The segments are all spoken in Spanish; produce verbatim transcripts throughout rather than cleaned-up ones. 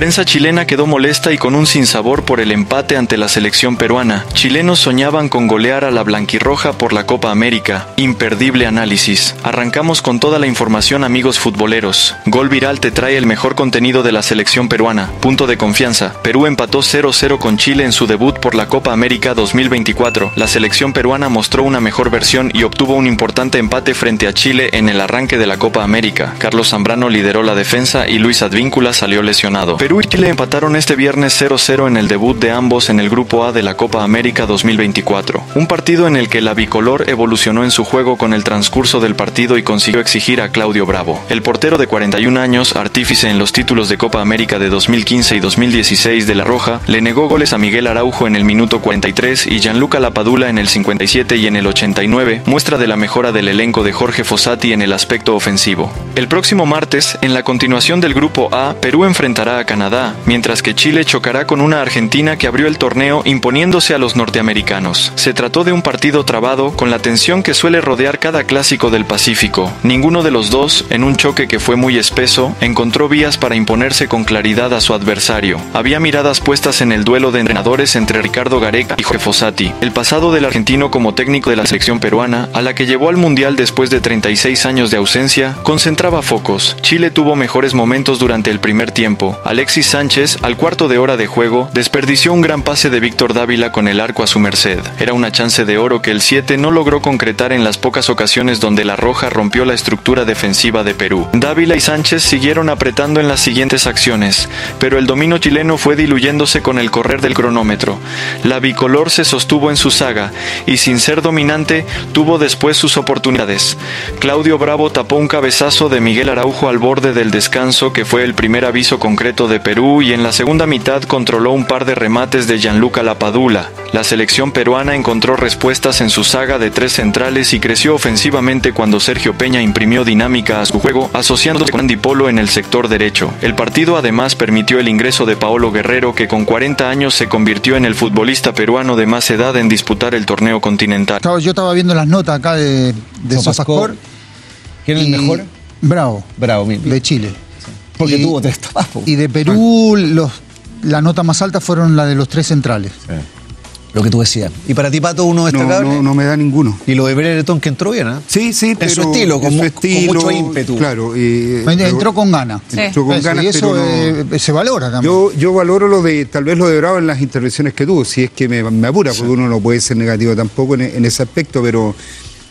prensa chilena quedó molesta y con un sinsabor por el empate ante la selección peruana. Chilenos soñaban con golear a la blanquirroja por la Copa América. Imperdible análisis. Arrancamos con toda la información, amigos futboleros. Gol Viral te trae el mejor contenido de la selección peruana. Punto de confianza. Perú empató cero cero con Chile en su debut por la Copa América dos mil veinticuatro. La selección peruana mostró una mejor versión y obtuvo un importante empate frente a Chile en el arranque de la Copa América. Carlos Zambrano lideró la defensa y Luis Advíncula salió lesionado. Perú y Chile empataron este viernes cero cero en el debut de ambos en el Grupo A de la Copa América dos mil veinticuatro. Un partido en el que la bicolor evolucionó en su juego con el transcurso del partido y consiguió exigir a Claudio Bravo. El portero de cuarenta y un años, artífice en los títulos de Copa América de dos mil quince y dos mil dieciséis de la Roja, le negó goles a Miguel Araujo en el minuto cuarenta y tres y Gianluca Lapadula en el cincuenta y siete y en el ochenta y nueve, muestra de la mejora del elenco de Jorge Fossati en el aspecto ofensivo. El próximo martes, en la continuación del Grupo A, Perú enfrentará a Canadá, mientras que Chile chocará con una Argentina que abrió el torneo imponiéndose a los norteamericanos. Se trató de un partido trabado, con la tensión que suele rodear cada clásico del Pacífico. Ninguno de los dos, en un choque que fue muy espeso, encontró vías para imponerse con claridad a su adversario. Había miradas puestas en el duelo de entrenadores entre Ricardo Gareca y Jorge Fossati, el pasado del argentino como técnico de la selección peruana, a la que llevó al Mundial después de treinta y seis años de ausencia, concentraba focos. Chile tuvo mejores momentos durante el primer tiempo. Alexis Sánchez, al cuarto de hora de juego, desperdició un gran pase de Víctor Dávila con el arco a su merced. Era una chance de oro que el siete no logró concretar en las pocas ocasiones donde la Roja rompió la estructura defensiva de Perú. Dávila y Sánchez siguieron apretando en las siguientes acciones, pero el dominio chileno fue diluyéndose con el correr del cronómetro. La bicolor se sostuvo en su saga y, sin ser dominante, tuvo después sus oportunidades. Claudio Bravo tapó un cabezazo de Miguel Araujo al borde del descanso, que fue el primer aviso concreto de Perú, y en la segunda mitad controló un par de remates de Gianluca Lapadula. La selección peruana encontró respuestas en su saga de tres centrales y creció ofensivamente cuando Sergio Peña imprimió dinámica a su juego, asociándose con Andy Polo en el sector derecho. El partido además permitió el ingreso de Paolo Guerrero, que con cuarenta años se convirtió en el futbolista peruano de más edad en disputar el torneo continental. Yo estaba viendo las notas acá de, de Sofascore. ¿Quién es el mejor? Bravo. Bravo, mi, mi. De Chile. Sí. Porque y, tuvo tres trabajos. Y de Perú, los, la nota más alta fueron la de los tres centrales. Sí. Lo que tú decías. ¿Y para ti, Pato, uno destacable? No, no, no me da ninguno. ¿Y lo de Brereton, que entró bien, ah? ¿Eh? Sí, sí, en pero... Su estilo, con su estilo, con mucho ímpetu. Claro. Eh, entró con ganas. Sí. Entró con ganas, y eso pero no... eh, se valora también. Yo, yo valoro lo de, tal vez lo de Bravo en las intervenciones que tuvo, si es que me, me apura, sí. Porque uno no puede ser negativo tampoco en, en ese aspecto, pero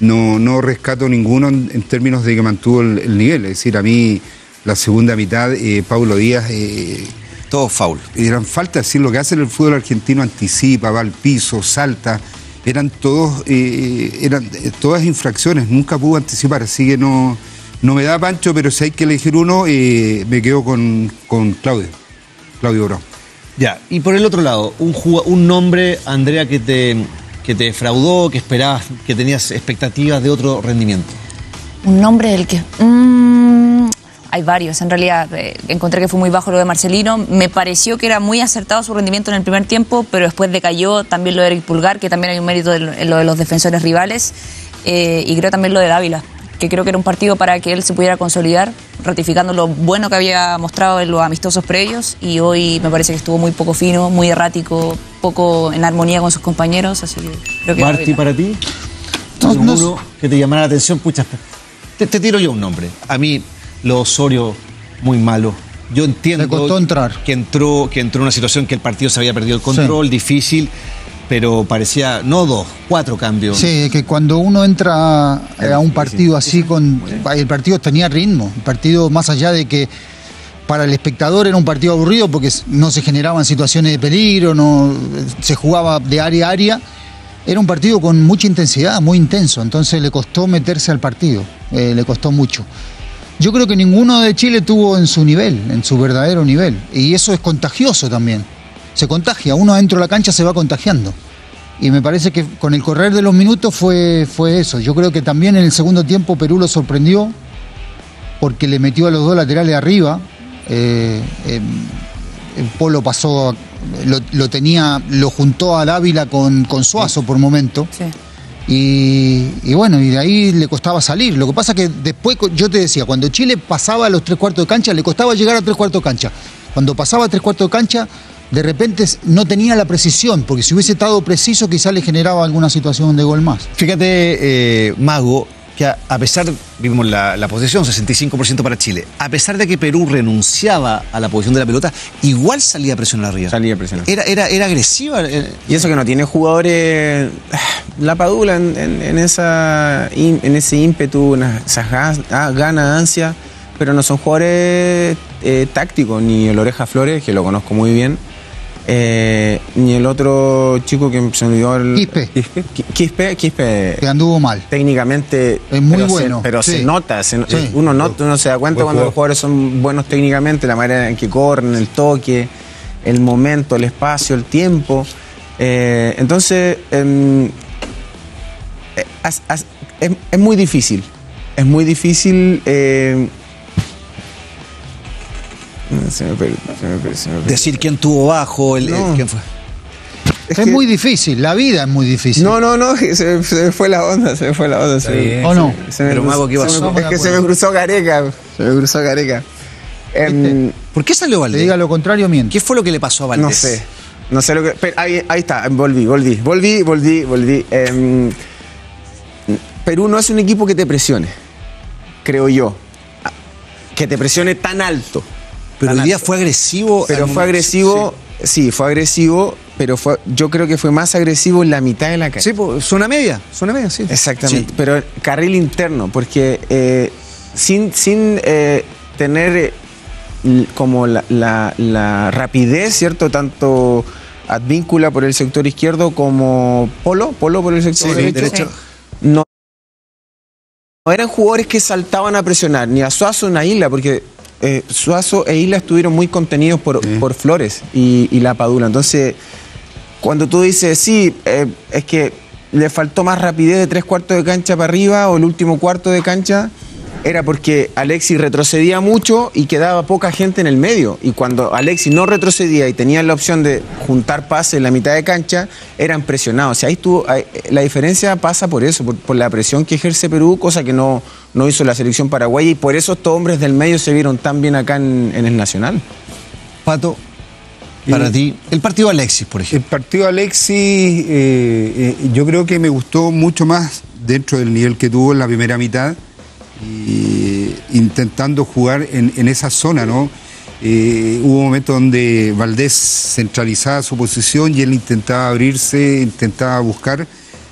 no, no rescato ninguno en, en términos de que mantuvo el, el nivel. Es decir, a mí, la segunda mitad, eh, Paulo Díaz... Eh, Todo foul. Eran faltas, sí, lo que hace el fútbol argentino, anticipa, va al piso, salta, eran todos, eh, eran todas infracciones, nunca pudo anticipar, así que no, no me da Pancho, pero si hay que elegir uno, eh, me quedo con, con Claudio, Claudio Bravo. Ya, y por el otro lado, un, un nombre, Andrea, que te, que te defraudó, que esperabas, que tenías expectativas de otro rendimiento. Un nombre del que... Mm... Hay varios, en realidad eh, encontré que fue muy bajo lo de Marcelino, me pareció que era muy acertado su rendimiento en el primer tiempo, pero después decayó. También lo de Eric Pulgar, que también hay un mérito en lo de los defensores rivales, eh, y creo también lo de Dávila, que creo que era un partido para que él se pudiera consolidar, ratificando lo bueno que había mostrado en los amistosos previos, y hoy me parece que estuvo muy poco fino, muy errático, poco en armonía con sus compañeros, así que creo que... Martí, para ti, seguro no, no. que te llamara la atención, pucha, te, te tiro yo un nombre, a mí... Lo Osorio, muy malo. Yo entiendo le costó entrar. Que entró, que entró en una situación que el partido se había perdido el control, sí. Difícil, pero parecía, no dos, cuatro cambios. Sí, que cuando uno entra a un partido así, con el partido tenía ritmo. El partido, más allá de que para el espectador era un partido aburrido porque no se generaban situaciones de peligro, no se jugaba de área a área, era un partido con mucha intensidad, muy intenso. Entonces le costó meterse al partido, eh, le costó mucho. Yo creo que ninguno de Chile tuvo en su nivel, en su verdadero nivel. Y eso es contagioso también. Se contagia, uno adentro de la cancha se va contagiando. Y me parece que con el correr de los minutos fue, fue eso. Yo creo que también en el segundo tiempo Perú lo sorprendió porque le metió a los dos laterales arriba. Eh, eh, el Polo pasó, lo, lo tenía, lo juntó a Dávila con, con Suazo por momento. Sí. Y, y bueno, y de ahí le costaba salir. Lo que pasa es que después, yo te decía, cuando Chile pasaba a los tres cuartos de cancha, le costaba llegar a tres cuartos de cancha. Cuando pasaba a tres cuartos de cancha, de repente no tenía la precisión, porque si hubiese estado preciso quizás le generaba alguna situación de gol más. Fíjate, eh, Mago, que a, a pesar, vimos la, la posesión, sesenta y cinco por ciento para Chile, a pesar de que Perú renunciaba a la posesión de la pelota, igual salía a presionar arriba. Salía a presionar. Era, era, era agresiva. Y eso que no tiene jugadores... Lapadula en, en, en, esa, en ese ímpetu, en esas ganas, ansia, pero no son jugadores eh, tácticos, ni el Oreja Flores, que lo conozco muy bien. Eh, ni el otro chico que se olvidó el... Quispe. Quispe, Quispe, Quispe que anduvo mal. Técnicamente es muy pero bueno. Se, pero sí. se nota, se, sí. uno, not, uno se da cuenta buen cuando jugador. Los jugadores son buenos técnicamente, la manera en que corren, el toque, el momento, el espacio, el tiempo. Eh, entonces, eh, es, es, es muy difícil. Es muy difícil... Eh, Se me perdió, se me perdió, se me perdió. Decir quién tuvo bajo, el, no. el, quién fue. Es, es que... muy difícil, la vida es muy difícil. No, no, no, se, se me fue la onda, se me fue la onda. Se me, ¿O se, no? Se me Pero cruzó, Mago, ¿qué pasó? Me, es que se me cruzó Gareca, se me cruzó Gareca. Um, ¿Por qué salió Valdés? Te diga lo contrario, miente. ¿Qué fue lo que le pasó a Valdés? No sé, no sé lo que... Pero ahí, ahí está, volví, volví, volví, volví, volví. Um, Perú no es un equipo que te presione, creo yo. Que te presione tan alto. Pero el día fue agresivo. Pero fue agresivo, sí. sí, fue agresivo, pero fue, yo creo que fue más agresivo en la mitad de la cancha. Sí, zona media, zona media, sí. Exactamente, sí. Pero carril interno, porque eh, sin, sin eh, tener eh, como la, la, la rapidez, ¿cierto? Tanto Advíncula por el sector izquierdo como Polo, Polo por el sector sí, derecho. derecho. Sí. No, no eran jugadores que saltaban a presionar, ni a Suazo ni a Isla, porque... Eh, Suazo e Isla estuvieron muy contenidos por, sí. por Flores y, y Lapadula. Entonces, cuando tú dices, sí, eh, es que le faltó más rapidez de tres cuartos de cancha para arriba o el último cuarto de cancha, era porque Alexis retrocedía mucho y quedaba poca gente en el medio. Y cuando Alexis no retrocedía y tenía la opción de juntar pases en la mitad de cancha, eran presionados. O sea, ahí estuvo, la diferencia pasa por eso, por, por la presión que ejerce Perú, cosa que no, no hizo la selección paraguaya. Y por eso estos hombres del medio se vieron tan bien acá en, en el Nacional. Pato, para ti, el partido Alexis, por ejemplo. El partido Alexis, eh, eh, yo creo que me gustó mucho más dentro del nivel que tuvo en la primera mitad. Y intentando jugar en, en esa zona, ¿no? Eh, hubo un momento donde Valdés centralizaba su posición y él intentaba abrirse, intentaba buscar.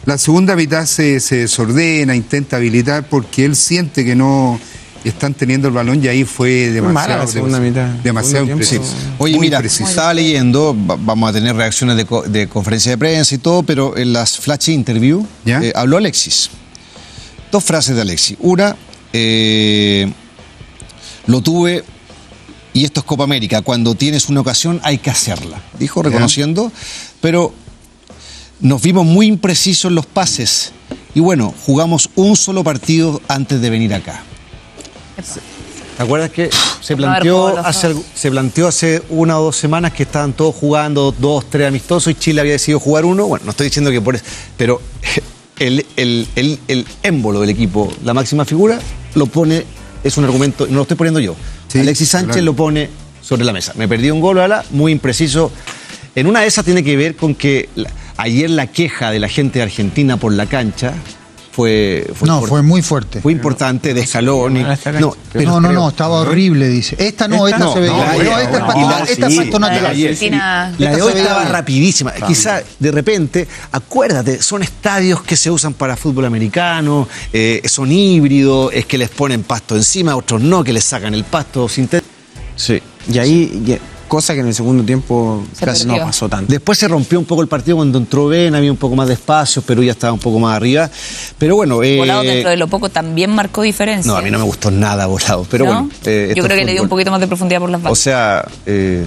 La segunda mitad se, se desordena, intenta habilitar porque él siente que no están teniendo el balón y ahí fue demasiado, demasiado, mitad. demasiado impreciso. Oye, mira, impreciso. Estaba leyendo, vamos a tener reacciones de, co de conferencia de prensa y todo, pero en las flash interview eh, habló Alexis. Dos frases de Alexis. Una... Eh, lo tuve y esto es Copa América, cuando tienes una ocasión hay que hacerla, dijo reconociendo, pero nos vimos muy imprecisos en los pases y bueno, jugamos un solo partido antes de venir acá. ¿Te acuerdas que se planteó, hace, se planteó hace una o dos semanas que estaban todos jugando dos, tres amistosos y Chile había decidido jugar uno? Bueno, no estoy diciendo que por eso, pero... El, el, el, el émbolo del equipo, la máxima figura, lo pone, es un argumento, no lo estoy poniendo yo, sí, Alexis Sánchez claro. lo pone sobre la mesa. Me perdí un gol, ala, muy impreciso. En una de esas tiene que ver con que la, ayer la queja de la gente de Argentina por la cancha fue... fue no, por, fue muy fuerte. Fue importante, de escalón. Y, no, pero, no, no, no, estaba horrible, dice. Esta no, esta, esta no, se ve... No, no, no, esta no, es esta sí, es la de Argentina. La de hoy estaba rapidísima. También. Quizá, de repente, acuérdate, son estadios que se usan para fútbol americano, eh, son híbridos, es que les ponen pasto encima, otros no, que les sacan el pasto sintético. Sí. Y ahí... Sí. Y, cosa que en el segundo tiempo se casi perdió. No pasó tanto. Después se rompió un poco el partido cuando entró Ben, había un poco más de espacio, Perú ya estaba un poco más arriba. Pero bueno... Eh... Volado dentro de lo poco también marcó diferencia. No, a mí no me gustó nada Volado, pero ¿no? bueno... Eh, Yo creo que le dio un poquito más de profundidad por las bandas. O sea, eh,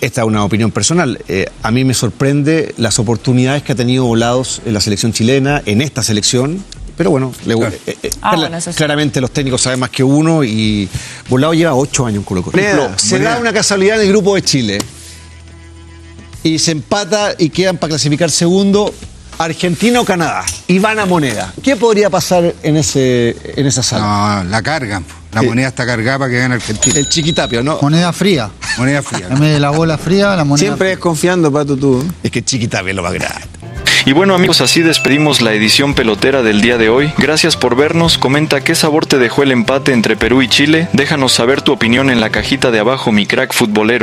esta es una opinión personal. Eh, a mí me sorprende las oportunidades que ha tenido Volados en la selección chilena, en esta selección... Pero bueno, le, claro. eh, eh, ah, bueno sí. claramente los técnicos saben más que uno y Volado lleva ocho años en Colo Colo. Se da una casualidad en el grupo de Chile y se empata y quedan para clasificar segundo Argentina o Canadá y van a moneda. ¿Qué podría pasar en, ese, en esa sala? No, la cargan. La sí. moneda está cargada para que vean Argentina. El chiquitapio, ¿no? Moneda fría. Moneda fría. En vez de la bola fría, la moneda Siempre fría. Desconfiando, Pato, tú. Es que chiquitapio es lo más grande. Y bueno, amigos, así despedimos la edición pelotera del día de hoy. Gracias por vernos. Comenta qué sabor te dejó el empate entre Perú y Chile. Déjanos saber tu opinión en la cajita de abajo, mi crack futbolero.